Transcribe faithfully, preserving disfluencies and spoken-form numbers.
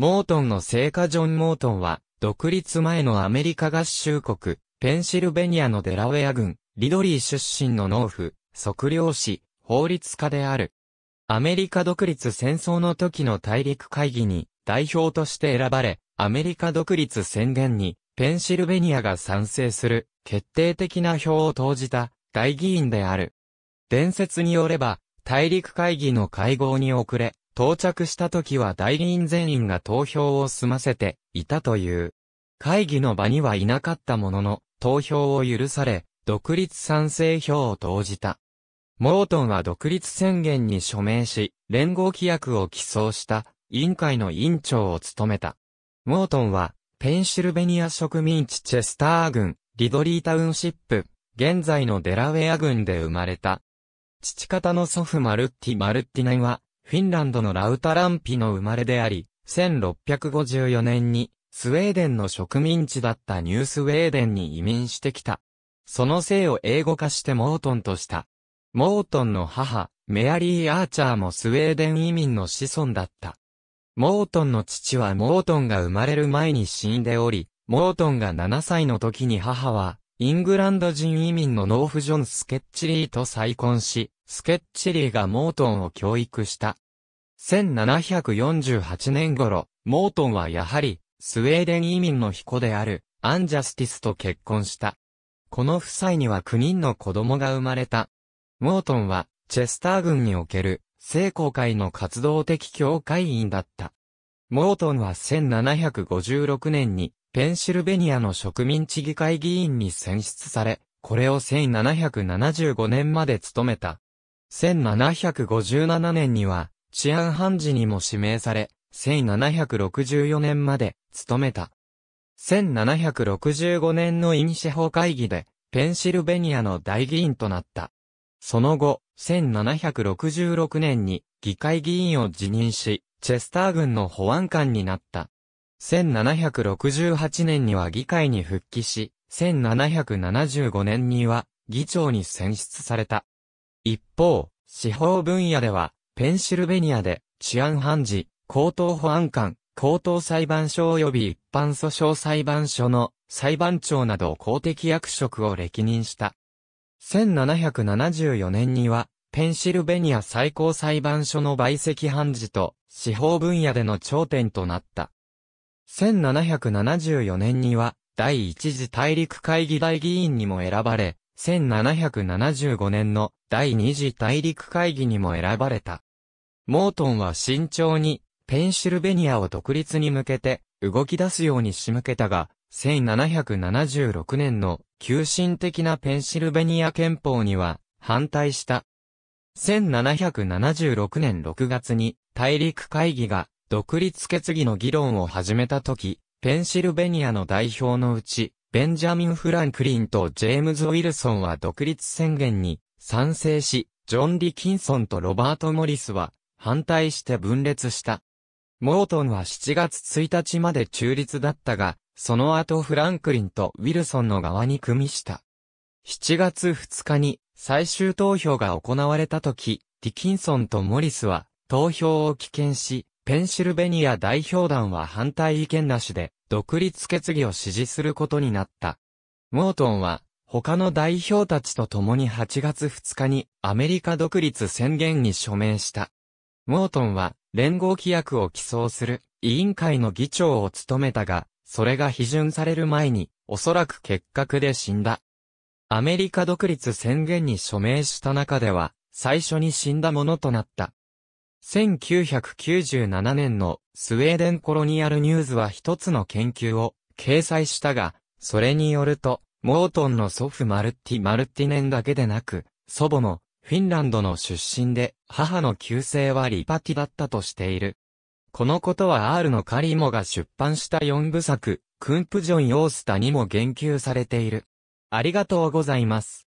モートンの生家ジョン・モートンは、独立前のアメリカ合衆国、ペンシルベニアのデラウェア郡、リドリー出身の農夫、測量士、法律家である。アメリカ独立戦争の時の大陸会議に代表として選ばれ、アメリカ独立宣言にペンシルベニアが賛成する決定的な票を投じた大議員である。伝説によれば、大陸会議の会合に遅れ、到着した時は代議員全員が投票を済ませていたという。会議の場にはいなかったものの、投票を許され、独立賛成票を投じた。モートンは独立宣言に署名し、連合規約を起草した委員会の委員長を務めた。モートンは、ペンシルベニア植民地チェスター郡、リドリータウンシップ、現在のデラウェア郡で生まれた。父方の祖父マルッティ・マルッティネンは、フィンランドのラウタランピの生まれであり、せんろっぴゃくごじゅうよねんにスウェーデンの植民地だったニュースウェーデンに移民してきた。その姓を英語化してモートンとした。モートンの母、メアリー・アーチャーもスウェーデン移民の子孫だった。モートンの父はモートンが生まれる前に死んでおり、モートンがななさいの時に母は、イングランド人移民の農夫ジョン・スケッチリーと再婚し、スケッチリーがモートンを教育した。せんななひゃくよんじゅうはちねん頃、モートンはやはり、スウェーデン移民の彦である、アンジャスティスと結婚した。この夫妻にはきゅうにんの子供が生まれた。モートンは、チェスター郡における、聖公会の活動的教会員だった。モートンはせんななひゃくごじゅうろくねんに、ペンシルベニアの植民地議会議員に選出され、これをせんななひゃくななじゅうごねんまで務めた。せんななひゃくごじゅうななねんには、治安判事にも指名され、せんななひゃくろくじゅうよねんまで務めた。せんななひゃくろくじゅうごねんのイニシホ会議で、ペンシルベニアの代議員となった。その後、せんななひゃくろくじゅうろくねんに議会議員を辞任し、チェスター郡の保安官になった。せんななひゃくろくじゅうはちねんには議会に復帰し、せんななひゃくななじゅうごねんには議長に選出された。一方、司法分野では、ペンシルベニアで治安判事、高等保安官、高等裁判所及び一般訴訟裁判所の裁判長など公的役職を歴任した。せんななひゃくななじゅうよねんには、ペンシルベニア最高裁判所の陪席判事と、司法分野での頂点となった。せんななひゃくななじゅうよねんには、第一次大陸会議代議員にも選ばれ、せんななひゃくななじゅうごねんの第二次大陸会議にも選ばれた。モートンは慎重に、ペンシルベニアを独立に向けて、動き出すように仕向けたが、せんななひゃくななじゅうろくねんの急進的なペンシルベニア憲法には反対した。せんななひゃくななじゅうろくねんろくがつに大陸会議が独立決議の議論を始めた時、ペンシルベニアの代表のうち、ベンジャミン・フランクリンとジェームズ・ウィルソンは独立宣言に賛成し、ジョン・ディキンソンとロバート・モリスは反対して分裂した。モートンはしちがつついたちまで中立だったが、その後フランクリンとウィルソンの側に組みした。しちがつふつかに最終投票が行われた時、ディキンソンとモリスは投票を棄権し、ペンシルベニア代表団は反対意見なしで独立決議を支持することになった。モートンは他の代表たちと共にはちがつふつかにアメリカ独立宣言に署名した。モートンは連合規約を起草する委員会の議長を務めたが、それが批准される前に、おそらく結核で死んだ。アメリカ独立宣言に署名した中では、最初に死んだものとなった。せんきゅうひゃくきゅうじゅうななねんのスウェーデンコロニアルニューズは一つの研究を掲載したが、それによると、モートンの祖父マルッティ・マルッティネンだけでなく、祖母もフィンランドの出身で、母の旧姓はリパティだったとしている。このことは R のカリモが出版したよんぶさく、Kumpujen yöstäにも言及されている。ありがとうございます。